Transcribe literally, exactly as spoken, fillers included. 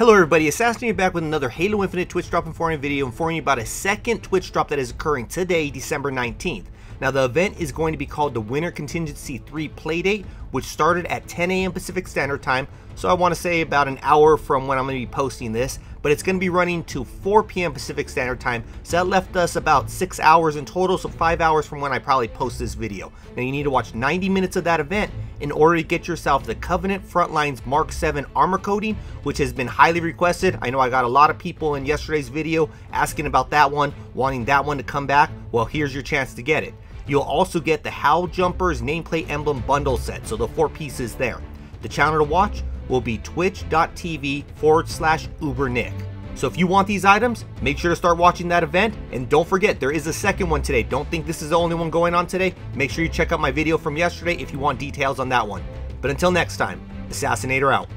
Hello everybody, Assassinator back with another Halo Infinite Twitch Drop Informative video informing you about a second Twitch drop that is occurring today, December nineteenth. Now the event is going to be called the Winter Contingency three Playdate, which started at ten A M Pacific Standard Time, so I want to say about an hour from when I'm going to be posting this, but it's going to be running to four P M Pacific Standard Time, so that left us about six hours in total, so five hours from when I probably post this video. Now you need to watch ninety minutes of that event in order to get yourself the Covenant Frontlines Mark seven Armor Coding, which has been highly requested. I know I got a lot of people in yesterday's video asking about that one, wanting that one to come back. Well, here's your chance to get it. You'll also get the Howl Jumper's nameplate emblem bundle set, so the four pieces there. The channel to watch will be twitch dot T V forward slash ubernick. So if you want these items, make sure to start watching that event, and don't forget, there is a second one today. Don't think this is the only one going on today. Make sure you check out my video from yesterday if you want details on that one. But until next time, Assassinator out.